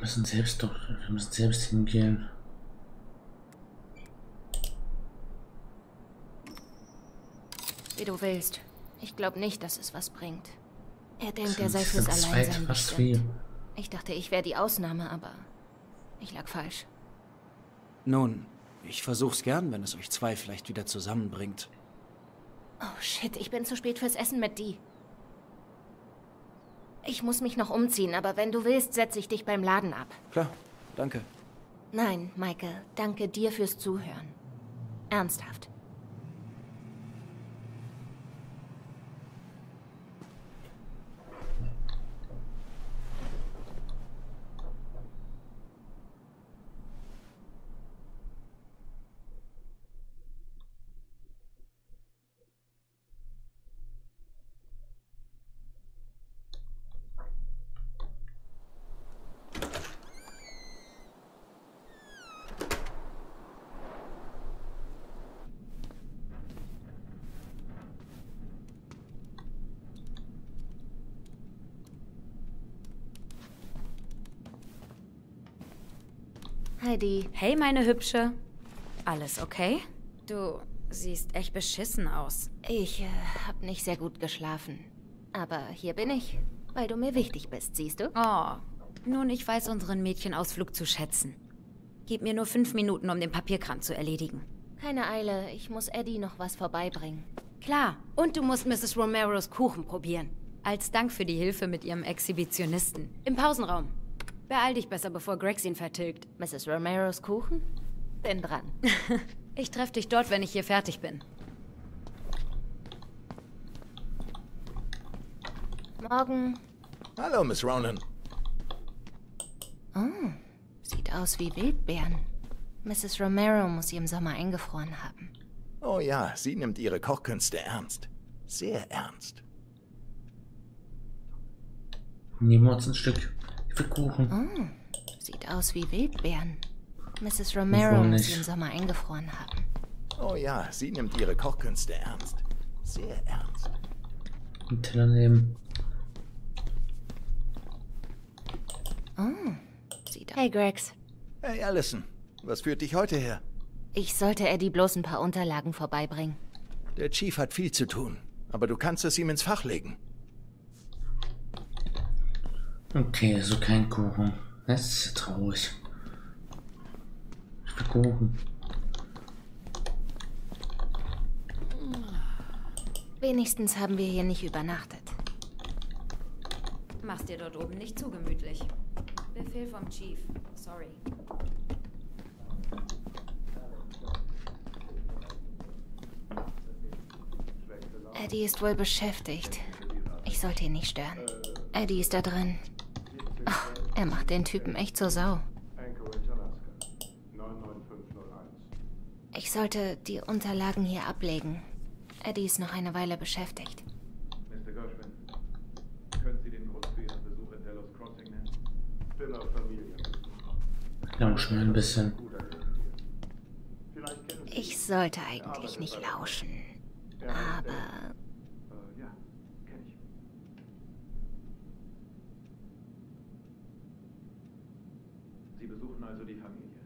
Wir müssen selbst hingehen. Wie du willst. Ich glaube nicht, dass es was bringt. Er denkt, er sei fürs Alleinsein bestimmt. Ich dachte, ich wäre die Ausnahme, aber ich lag falsch. Nun, ich versuch's gern, wenn es euch zwei vielleicht wieder zusammenbringt. Oh shit, ich bin zu spät fürs Essen mit Dee. Ich muss mich noch umziehen, aber wenn du willst, setze ich dich beim Laden ab. Klar, danke. Nein, Maike, danke dir fürs Zuhören. Ernsthaft. Heidi. Hey, meine Hübsche. Alles okay? Du siehst echt beschissen aus. Ich hab nicht sehr gut geschlafen. Aber hier bin ich, weil du mir wichtig bist, siehst du? Oh, nun, ich weiß unseren Mädchenausflug zu schätzen. Gib mir nur 5 Minuten, um den Papierkram zu erledigen. Keine Eile, ich muss Eddie noch was vorbeibringen. Klar, und du musst Mrs. Romeros Kuchen probieren. Als Dank für die Hilfe mit ihrem Exhibitionisten. Im Pausenraum. Beeil dich besser, bevor Gregs ihn vertilgt. Mrs. Romeros Kuchen? Bin dran. Ich treffe dich dort, wenn ich hier fertig bin. Morgen. Hallo, Miss Ronan. Oh, sieht aus wie Wildbeeren. Mrs. Romero muss sie im Sommer eingefroren haben. Oh ja, sie nimmt ihre Kochkünste ernst. Sehr ernst. Nehmen wir uns ein Stück. Kuchen. Oh, sieht aus wie Wildbeeren. Mrs. Romero muss sie im Sommer eingefroren haben. Oh ja, sie nimmt ihre Kochkünste ernst. Sehr ernst. Einen Teller nehmen. Oh, sieht aus. Hey, Gregs. Hey, Alyson. Was führt dich heute her? Ich sollte Eddie bloß ein paar Unterlagen vorbeibringen. Der Chief hat viel zu tun, aber du kannst es ihm ins Fach legen. Okay, also kein Kuchen. Das ist traurig. Ich will Kuchen. Wenigstens haben wir hier nicht übernachtet. Mach's dir dort oben nicht zu gemütlich. Befehl vom Chief. Sorry. Eddie ist wohl beschäftigt. Ich sollte ihn nicht stören. Eddie ist da drin. Er macht den Typen echt zur Sau. Ich sollte die Unterlagen hier ablegen. Eddie ist noch eine Weile beschäftigt. Mr. Gershwin, können Sie den Grund für Ihren Besuch in Delos Crossing nennen? Spiller Familie. Lauschen wir ein bisschen. Ich sollte eigentlich nicht lauschen. Aber... Sie besuchen also die Familie.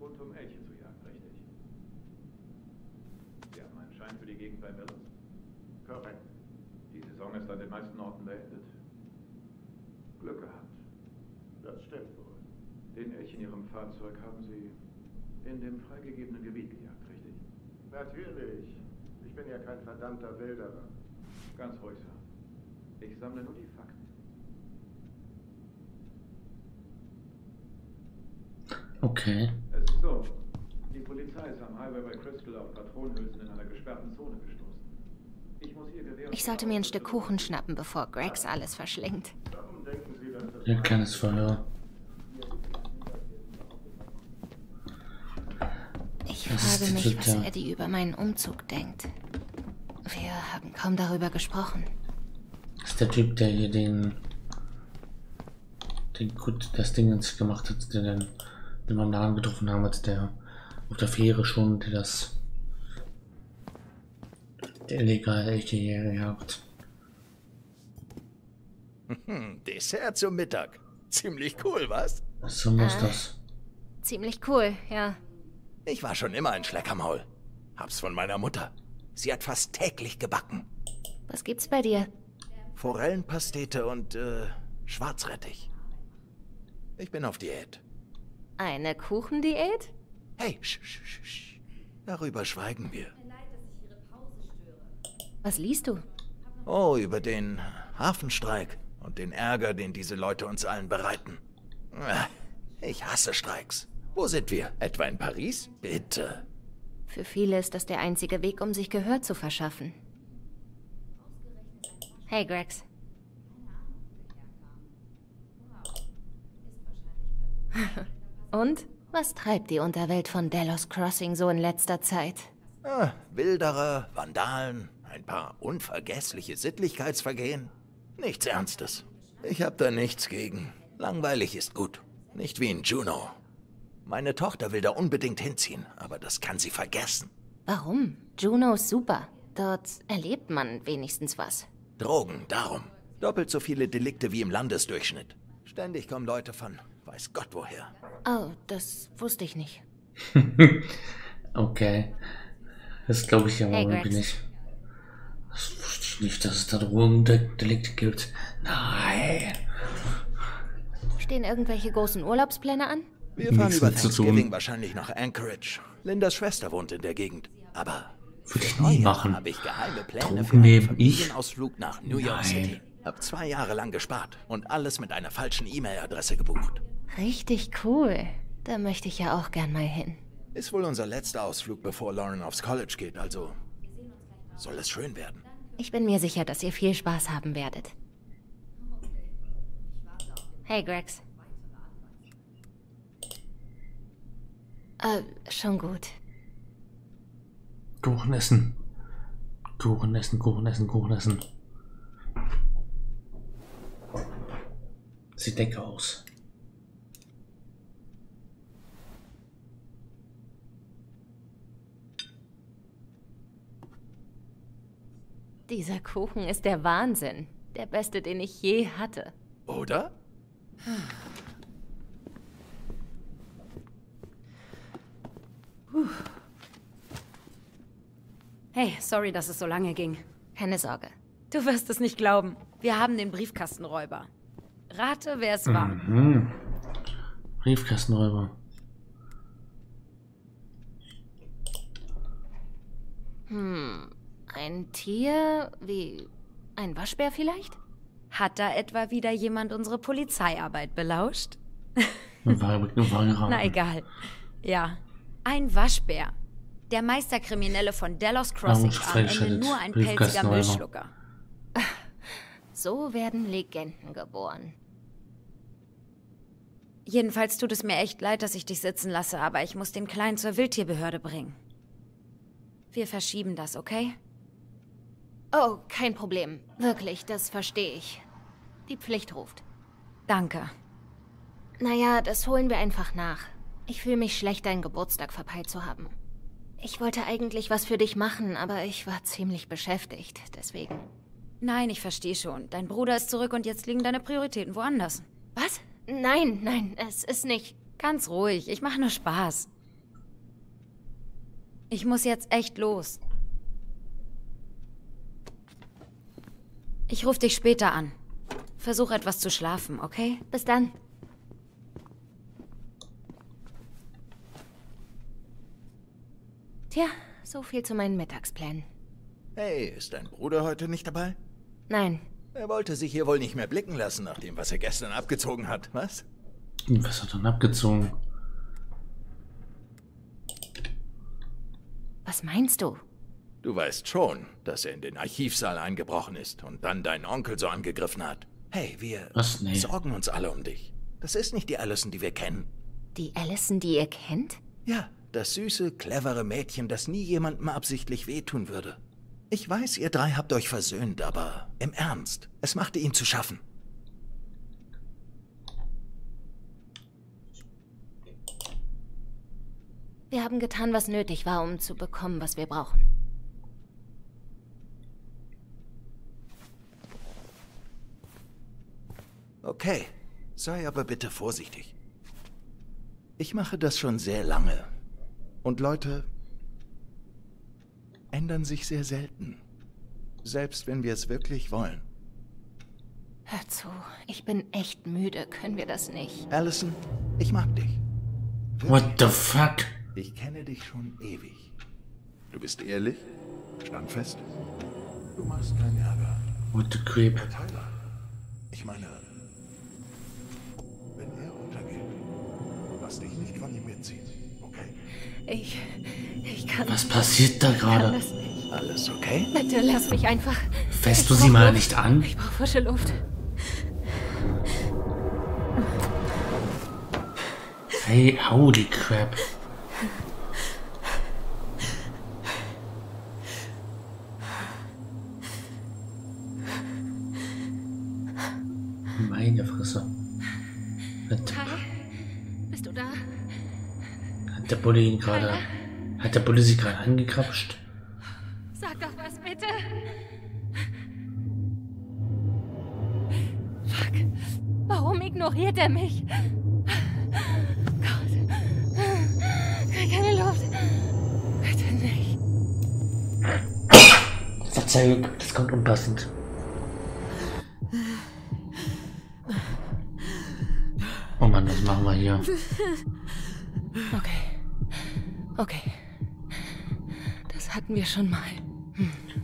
Und um Elche zu jagen, richtig? Sie haben einen Schein für die Gegend bei Delos. Korrekt. Die Saison ist an den meisten Orten beendet. Glück gehabt. Das stimmt wohl. Den Elch in Ihrem Fahrzeug haben Sie in dem freigegebenen Gebiet gejagt, richtig? Natürlich. Ich bin ja kein verdammter Wilderer. Ganz ruhig, Sir. Ich sammle nur die Fakten. Okay. Es ist so, die Polizei ist am Highway bei Crystal auf Patronenhülsen in einer gesperrten Zone gestoßen. Ich muss ihr gewähren... Ich sollte mir ein Stück Kuchen schnappen, bevor Gregs alles verschlingt. Warum denken Sie, dass das... Ihr kleines Feuer. Ich frage mich, was Eddie über meinen Umzug denkt. Wir haben kaum darüber gesprochen. Das ist der Typ, der hier das Ding ins gemacht hat, der dann... den wir am Laden getroffen haben, als der auf der Fähre schon der illegale Elche hier gehabt. Dessert zum Mittag. Ziemlich cool, was? So muss das. Ziemlich cool, ja. Ich war schon immer ein Schleckermaul. Hab's von meiner Mutter. Sie hat fast täglich gebacken. Was gibt's bei dir? Forellenpastete und Schwarzrettich. Ich bin auf Diät. Eine Kuchendiät? Hey, sch. Darüber schweigen wir. Was liest du? Oh, über den Hafenstreik und den Ärger, den diese Leute uns allen bereiten. Ich hasse Streiks. Wo sind wir? Etwa in Paris? Bitte. Für viele ist das der einzige Weg, um sich Gehör zu verschaffen. Hey, Grex. Und? Was treibt die Unterwelt von Delos Crossing so in letzter Zeit? Ah, Wilderer, Vandalen, ein paar unvergessliche Sittlichkeitsvergehen. Nichts Ernstes. Ich hab da nichts gegen. Langweilig ist gut. Nicht wie in Juneau. Meine Tochter will da unbedingt hinziehen, aber das kann sie vergessen. Warum? Juneau ist super. Dort erlebt man wenigstens was. Drogen, darum. Doppelt so viele Delikte wie im Landesdurchschnitt. Ständig kommen Leute von weiß Gott woher. Oh, das wusste ich nicht. Okay. Das glaube ich aber hey, wirklich nicht. Das wusste ich nicht, dass es da Drogendelikte gibt. Nein. Stehen irgendwelche großen Urlaubspläne an? Wir fahren über Thanksgiving wahrscheinlich nach Anchorage. Lindas Schwester wohnt in der Gegend. Aber würde ich nie machen. Habe ich geheime Pläne für einen Familienausflug nach New York City. Hab 2 Jahre lang gespart und alles mit einer falschen E-Mail-Adresse gebucht. Richtig cool. Da möchte ich ja auch gern mal hin. Ist wohl unser letzter Ausflug, bevor Lauren aufs College geht, also soll es schön werden. Ich bin mir sicher, dass ihr viel Spaß haben werdet. Hey, Grex. Schon gut. Kuchen essen. Kuchen essen, Kuchen essen, Kuchen essen. Sieht lecker aus. Dieser Kuchen ist der Wahnsinn. Der beste, den ich je hatte. Oder? Hey, sorry, dass es so lange ging. Keine Sorge. Du wirst es nicht glauben. Wir haben den Briefkastenräuber. Rate, wer es war. Mhm. Briefkastenräuber. Ein Tier? Wie ein Waschbär vielleicht? Hat da etwa wieder jemand unsere Polizeiarbeit belauscht? Na egal. Ja, ein Waschbär. Der Meisterkriminelle von Delos Crossing war nur ein pelziger Milchschlucker. So werden Legenden geboren. Jedenfalls tut es mir echt leid, dass ich dich sitzen lasse, aber ich muss den Kleinen zur Wildtierbehörde bringen. Wir verschieben das, okay? Oh, kein Problem. Wirklich, das verstehe ich. Die Pflicht ruft. Danke. Naja, das holen wir einfach nach. Ich fühle mich schlecht, deinen Geburtstag verpeilt zu haben. Ich wollte eigentlich was für dich machen, aber ich war ziemlich beschäftigt, deswegen. Nein, ich verstehe schon. Dein Bruder ist zurück und jetzt liegen deine Prioritäten woanders. Was? Nein, nein, es ist nicht. Ganz ruhig, ich mache nur Spaß. Ich muss jetzt echt los. Ich rufe dich später an. Versuch etwas zu schlafen, okay? Bis dann. Tja, so viel zu meinen Mittagsplänen. Hey, ist dein Bruder heute nicht dabei? Nein. Er wollte sich hier wohl nicht mehr blicken lassen, nach dem, was er gestern abgezogen hat, was? Was hat er denn abgezogen? Was meinst du? Du weißt schon, dass er in den Archivsaal eingebrochen ist und dann deinen Onkel so angegriffen hat. Hey, wir sorgen uns alle um dich. Das ist nicht die Alyson, die wir kennen. Die Alyson, die ihr kennt? Ja, das süße, clevere Mädchen, das nie jemandem absichtlich wehtun würde. Ich weiß, ihr drei habt euch versöhnt, aber im Ernst, es machte ihn zu schaffen. Wir haben getan, was nötig war, um zu bekommen, was wir brauchen. Okay, sei aber bitte vorsichtig. Ich mache das schon sehr lange. Und Leute ändern sich sehr selten. Selbst wenn wir es wirklich wollen. Hör zu, ich bin echt müde. Können wir das nicht? Alyson, ich mag dich. Wirklich. What the fuck? Ich kenne dich schon ewig. Du bist ehrlich, standfest. Du machst keinen Ärger. What the creep? Tyler. Ich meine, wenn er untergeht, lass dich nicht von ihm mitzieht, okay? Ich kann. Was passiert da gerade? Alles okay? Bitte lass mich einfach. Fährst du sie mal nicht an? Ich brauche frische Luft. Hey, holy crap. Meine Fresse. Bist du da? Hat der Bulli sie gerade angekrapscht? Sag doch was, bitte. Fuck. Warum ignoriert er mich? Gott. Keine Luft. Bitte nicht. Verzeihung, das kommt unpassend. Oh Mann, was machen wir hier? Okay. Okay. Das hatten wir schon mal.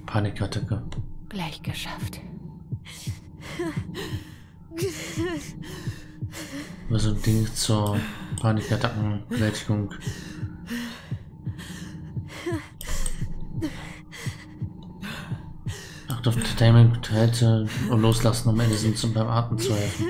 Panikattacke. Gleich geschafft. Über so ein Ding zur Panikattackenbewältigung. Acht auf Entertainment, Halte und Loslassen, um Alyson zum beim Atmen zu helfen.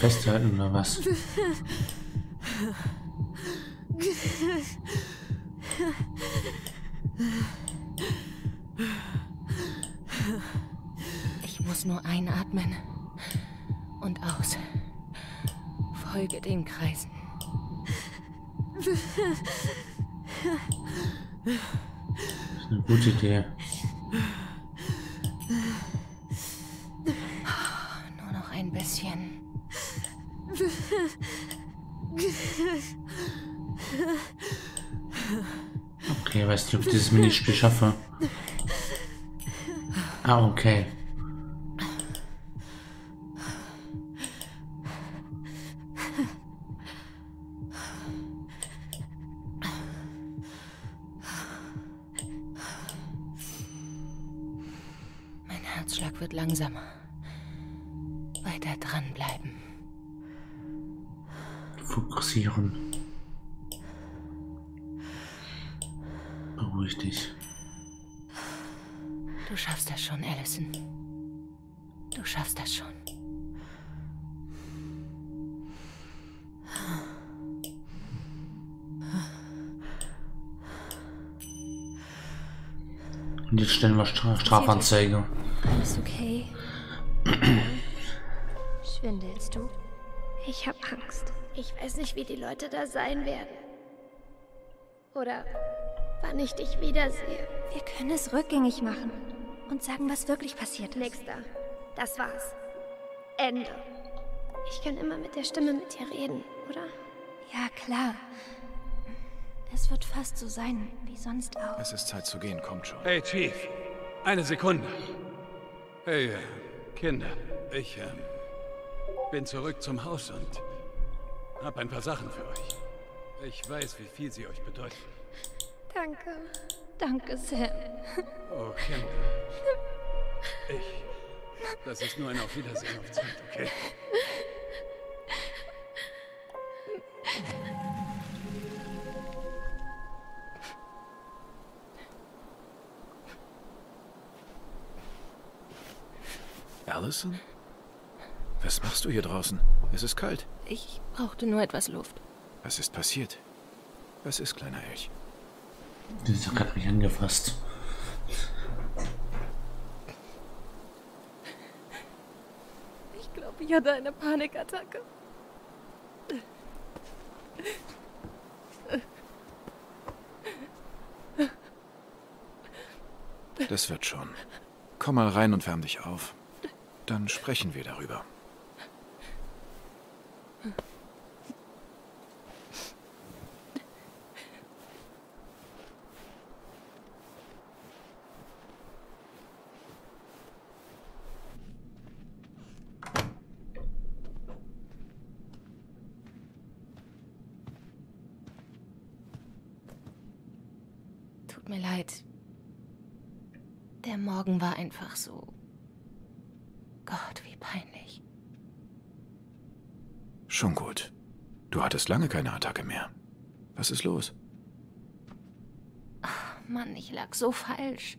Festhalten oder was? Ich muss nur einatmen und aus. Folge den Kreisen. Das ist eine gute Idee. Nur noch ein bisschen. Okay, weißt du, ob ich dieses Minispiel schaffe? Ah, okay. Mein Herzschlag wird langsamer. Weiter dranbleiben. Fokussieren. Beruhig dich. Du schaffst das schon, Alyson. Du schaffst das schon. Und jetzt stellen wir Strafanzeige. Alles okay? Schwindelst du? Ich hab Angst. Ich weiß nicht, wie die Leute da sein werden. Oder wann ich dich wiedersehe. Wir können es rückgängig machen und sagen, was wirklich passiert ist. Nächster. Das war's. Ende. Ich kann immer mit der Stimme mit dir reden, oder? Ja, klar. Es wird fast so sein, wie sonst auch. Es ist Zeit zu gehen, kommt schon. Hey, Chief. Eine Sekunde. Hey, Kinder. Ich, bin zurück zum Haus und hab ein paar Sachen für euch. Ich weiß, wie viel sie euch bedeuten. Danke. Danke, Sam. Oh, Kinder. Das ist nur ein Auf Wiedersehen auf Zeit, okay? Alyson? Was machst du hier draußen? Es ist kalt. Ich brauchte nur etwas Luft. Was ist passiert? Was ist, kleiner Elch? Die ist doch gerade nicht angefasst. Ich hatte eine Panikattacke. Das wird schon. Komm mal rein und wärm dich auf. Dann sprechen wir darüber. Tut mir leid. Der Morgen war einfach so... Gott, wie peinlich. Schon gut. Du hattest lange keine Attacke mehr. Was ist los? Ach Mann, ich lag so falsch.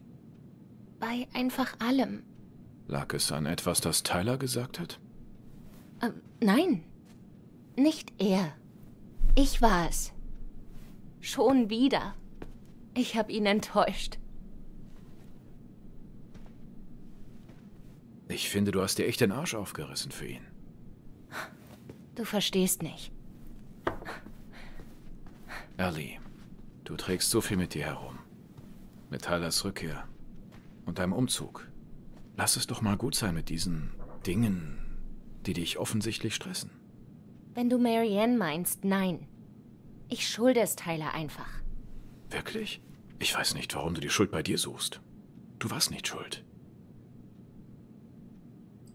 Bei einfach allem. Lag es an etwas, das Tyler gesagt hat? Nein. Nicht er. Ich war es. Schon wieder. Ich habe ihn enttäuscht. Ich finde, du hast dir echt den Arsch aufgerissen für ihn. Du verstehst nicht. Ellie, du trägst so viel mit dir herum. Mit Tylers Rückkehr und deinem Umzug. Lass es doch mal gut sein mit diesen Dingen, die dich offensichtlich stressen. Wenn du Marianne meinst, nein. Ich schulde es Tyler einfach. Wirklich? Ich weiß nicht, warum du die Schuld bei dir suchst. Du warst nicht schuld.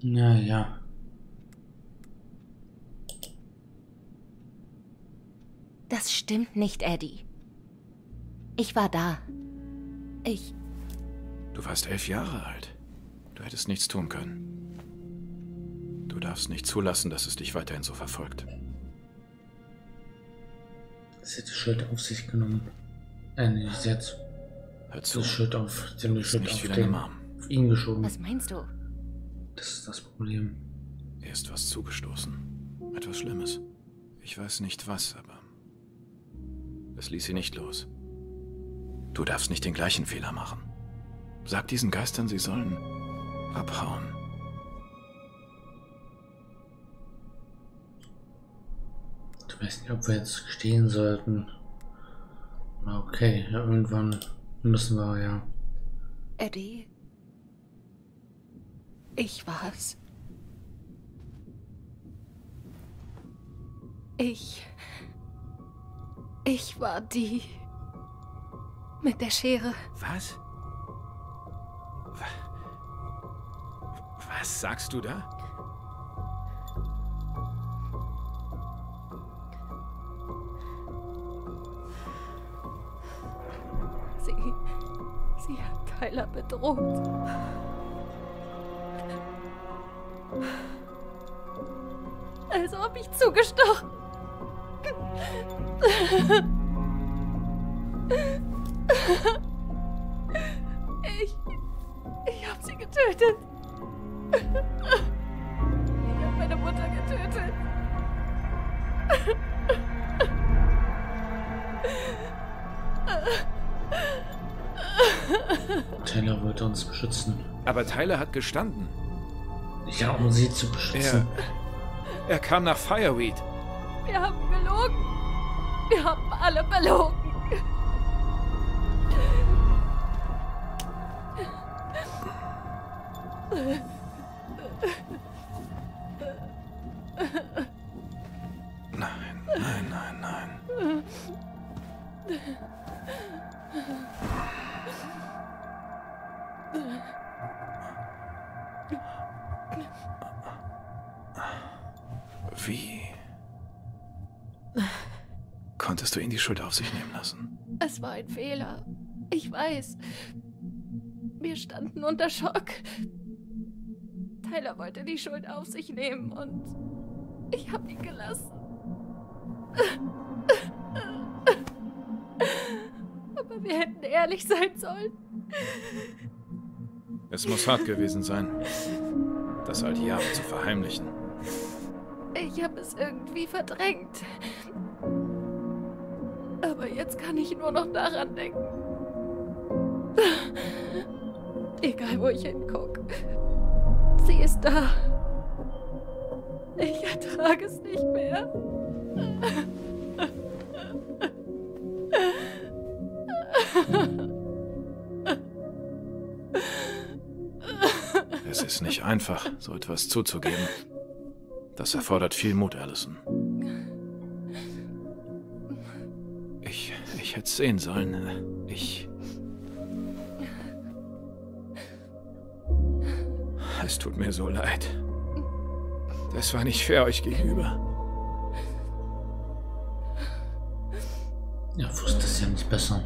Naja. Das stimmt nicht, Eddie. Ich war da. Du warst 11 Jahre alt. Du hättest nichts tun können. Du darfst nicht zulassen, dass es dich weiterhin so verfolgt. Sie hat die Schuld auf sich genommen. Nein, sie hat die Schuld auf ihn geschoben. Was meinst du? Das ist das Problem. Ihr ist was zugestoßen. Etwas Schlimmes. Ich weiß nicht was, aber... Es ließ sie nicht los. Du darfst nicht den gleichen Fehler machen. Sag diesen Geistern, sie sollen... abhauen. Ich weiß nicht, ob wir jetzt gestehen sollten. Okay, irgendwann müssen wir ja... Eddie... Ich war's. Ich war die... mit der Schere. Was? Was sagst du da? Sie hat Tyler bedroht. Also hab ich zugestochen. Ich hab sie getötet. Ich hab meine Mutter getötet. Tyler wollte uns beschützen. Aber Tyler hat gestanden. Ja, um sie zu beschützen. Er kam nach Fireweed. Wir haben gelogen. Wir haben alle belogen. Nein, nein, nein, nein. Wie konntest du ihn die Schuld auf sich nehmen lassen? Es war ein Fehler. Ich weiß. Wir standen unter Schock. Tyler wollte die Schuld auf sich nehmen und ich habe ihn gelassen. Aber wir hätten ehrlich sein sollen. Es muss hart gewesen sein, das all die Jahre zu verheimlichen. Ich habe es irgendwie verdrängt. Aber jetzt kann ich nur noch daran denken. Egal, wo ich hingucke. Sie ist da. Ich ertrage es nicht mehr. Es ist nicht einfach, so etwas zuzugeben. Das erfordert viel Mut, Alyson. Ich hätte es sehen sollen. Es tut mir so leid. Das war nicht fair euch gegenüber. Ja, wusste es ja nicht besser.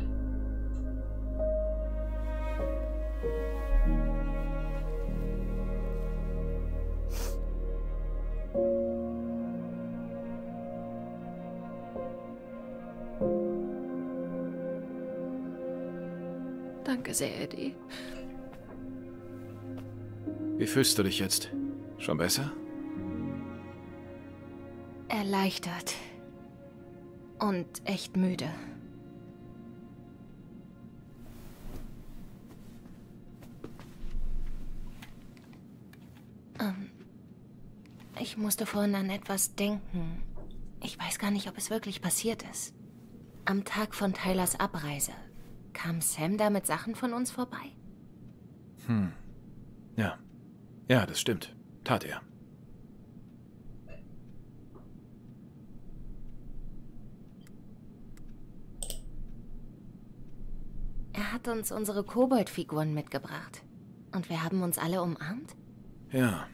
Danke sehr, Eddie. Wie fühlst du dich jetzt? Schon besser? Erleichtert. Und echt müde. Ich musste vorhin an etwas denken. Ich weiß gar nicht, ob es wirklich passiert ist. Am Tag von Tylers Abreise kam Sam da mit Sachen von uns vorbei? Ja. Ja, das stimmt. Tat er. Er hat uns unsere Koboldfiguren mitgebracht. Und wir haben uns alle umarmt? Ja.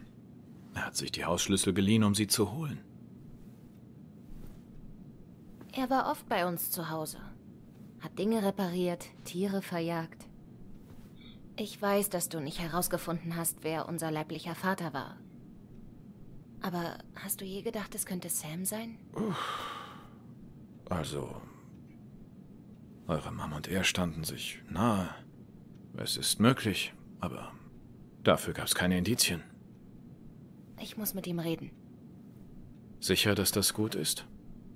Er hat sich die Hausschlüssel geliehen, um sie zu holen. Er war oft bei uns zu Hause. Hat Dinge repariert, Tiere verjagt. Ich weiß, dass du nicht herausgefunden hast, wer unser leiblicher Vater war. Aber hast du je gedacht, es könnte Sam sein? Also, eure Mama und er standen sich nahe. Es ist möglich, aber dafür gab es keine Indizien. Ich muss mit ihm reden. Sicher, dass das gut ist?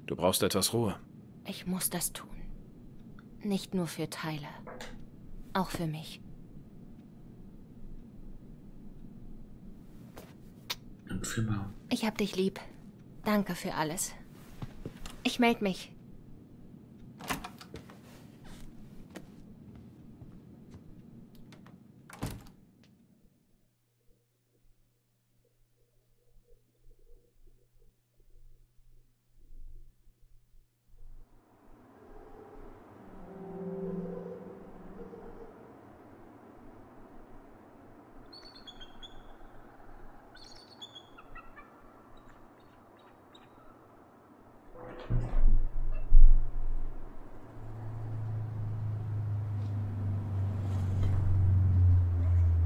Du brauchst etwas Ruhe. Ich muss das tun. Nicht nur für Tyler, auch für mich. Ich hab dich lieb. Danke für alles. Ich melde mich.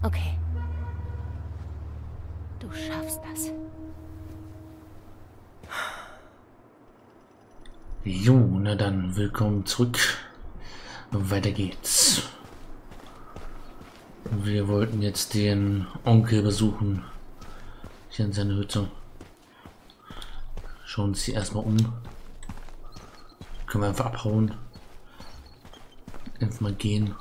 Okay. Du schaffst das. Jo, na dann, willkommen zurück. Weiter geht's. Wir wollten jetzt den Onkel besuchen. Hier in seiner Hütte. Schauen uns hier erstmal um. Können wir einfach abhauen. Einfach mal gehen.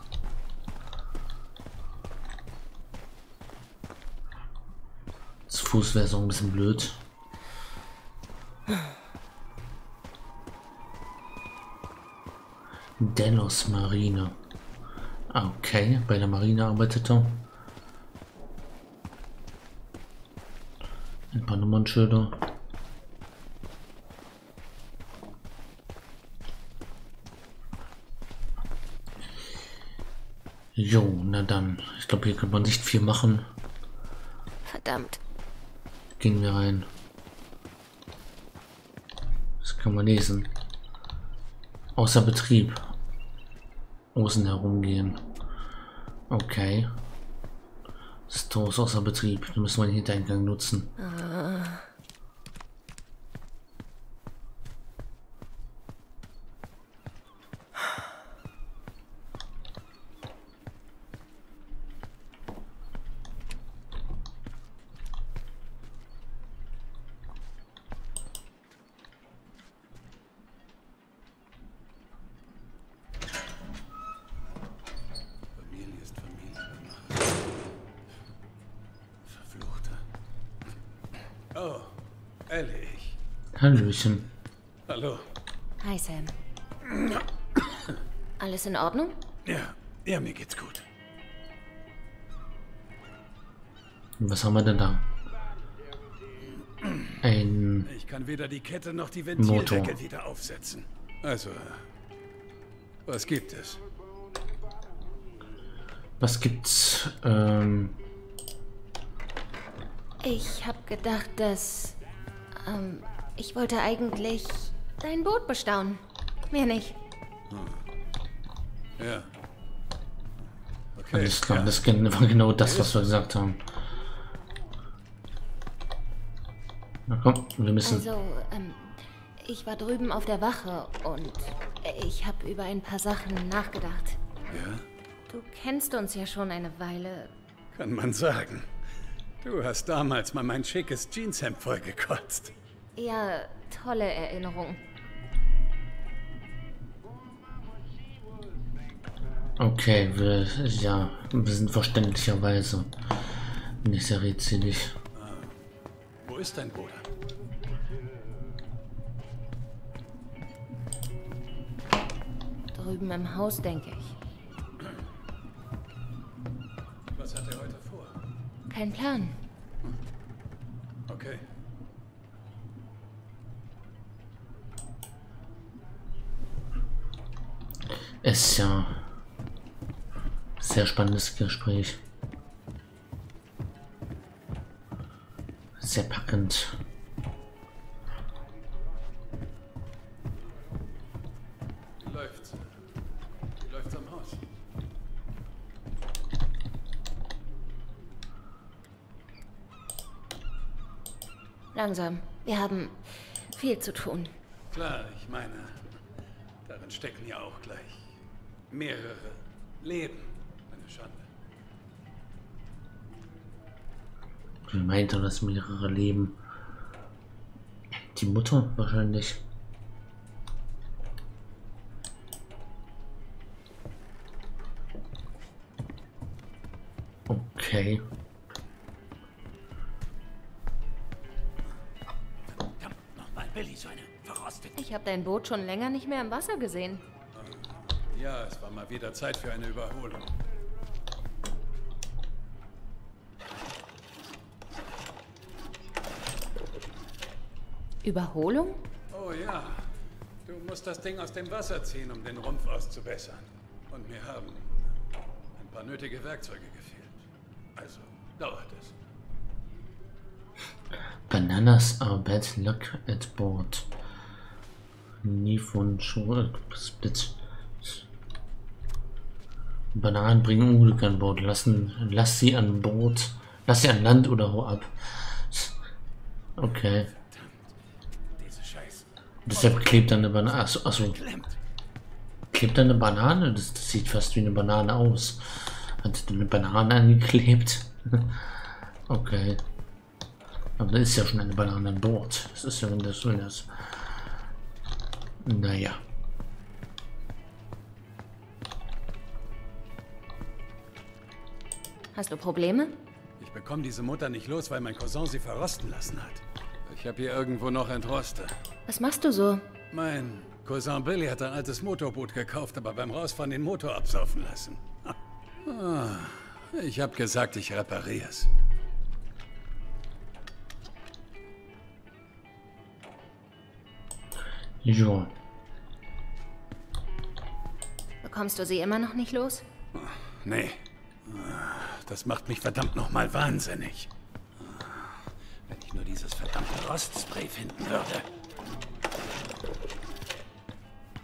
Fuß wäre so ein bisschen blöd. Delos Marine. Okay, bei der Marine arbeitet er. Ein paar Nummernschilder. Jo, na dann. Ich glaube, hier kann man nicht viel machen. Verdammt. Gehen wir rein. Das kann man lesen. Außer Betrieb. Außen herumgehen. Okay. Das Tor ist außer Betrieb. Da müssen wir den Hintereingang nutzen. Oh. Hallöchen. Hallo. Hi, Sam. Alles in Ordnung? Ja, ja, mir geht's gut. Was haben wir denn da? Ein ich kann weder die Kette noch die Ventildeckel wieder aufsetzen. Also, was gibt es? Was gibt's? Ich habe gedacht, dass ich wollte eigentlich dein Boot bestaunen. Mehr nicht. Hm. Ja. Okay. Alles klar, ja. Das war genau das, was wir gesagt haben. Na komm, wir müssen... Also, ich war drüben auf der Wache und ich habe über ein paar Sachen nachgedacht. Ja? Du kennst uns ja schon eine Weile. Kann man sagen. Du hast damals mal mein schickes Jeanshemd vollgekotzt. Ja, tolle Erinnerung. Okay, wir sind verständlicherweise nicht sehr redselig. Wo ist dein Bruder? Drüben im Haus, denke ich. Was hat er heute vor? Kein Plan. Okay. Ist ja sehr spannendes Gespräch. Sehr packend. Wie läuft's am Haus? Langsam. Wir haben viel zu tun. Klar, ich meine, darin stecken ja auch gleich mehrere Leben. Eine Schande. Wie meint er das mehrere Leben? Die Mutter wahrscheinlich. Okay. Verdammt nochmal, Billy, so eine verrostet. Ich habe dein Boot schon länger nicht mehr im Wasser gesehen. Ja, es war mal wieder Zeit für eine Überholung. Überholung? Oh ja. Du musst das Ding aus dem Wasser ziehen, um den Rumpf auszubessern. Und mir haben ein paar nötige Werkzeuge gefehlt. Also dauert es. Bananas are bad luck at board. Nie von Split. Bananen bringen Unglück an Bord. Lass sie an Bord. Lass sie an Land oder hau ab. Okay. Deshalb klebt da eine Banane. Achso. Klebt da eine Banane? Das sieht fast wie eine Banane aus. Hat eine Banane angeklebt? Okay. Aber da ist ja schon eine Banane an Bord. Das ist ja, wenn das so ist. Naja. Hast du Probleme? Ich bekomme diese Mutter nicht los, weil mein Cousin sie verrosten lassen hat. Ich habe hier irgendwo noch ein Roster. Was machst du so? Mein Cousin Billy hat ein altes Motorboot gekauft, aber beim Rausfahren den Motor absaufen lassen. Ah, ich habe gesagt, ich repariere es. Jo. Bekommst du sie immer noch nicht los? Nee. Das macht mich verdammt nochmal wahnsinnig. Wenn ich nur dieses verdammte Rostspray finden würde.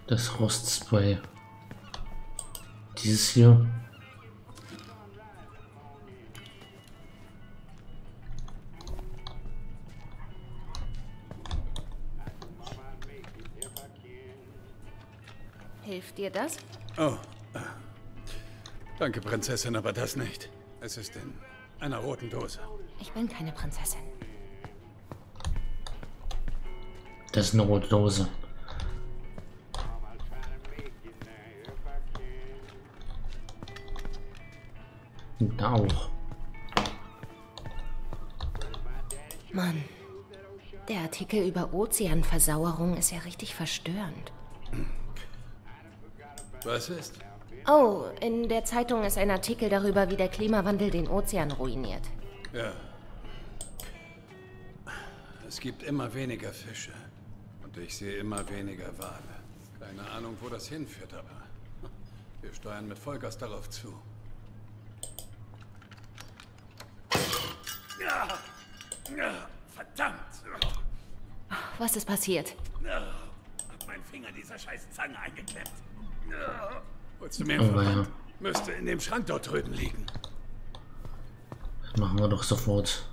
Das Rostspray. Dieses hier. Hilft dir das? Oh. Danke, Prinzessin, aber das nicht. Es ist in einer roten Dose. Ich bin keine Prinzessin. Das ist eine rote Dose. Und da auch. Mann, Der Artikel über Ozeanversauerung ist ja richtig verstörend. Was ist? Oh, in der Zeitung ist ein Artikel darüber, wie der Klimawandel den Ozean ruiniert. Ja. Es gibt immer weniger Fische. Und ich sehe immer weniger Wale. Keine Ahnung, wo das hinführt, aber wir steuern mit Vollgas darauf zu. Verdammt! Was ist passiert? Hat mein Finger dieser scheiß Zange eingeklemmt. Wolltest du mehr verraten? Müsste in dem Schrank dort drüben liegen. Das machen wir doch sofort.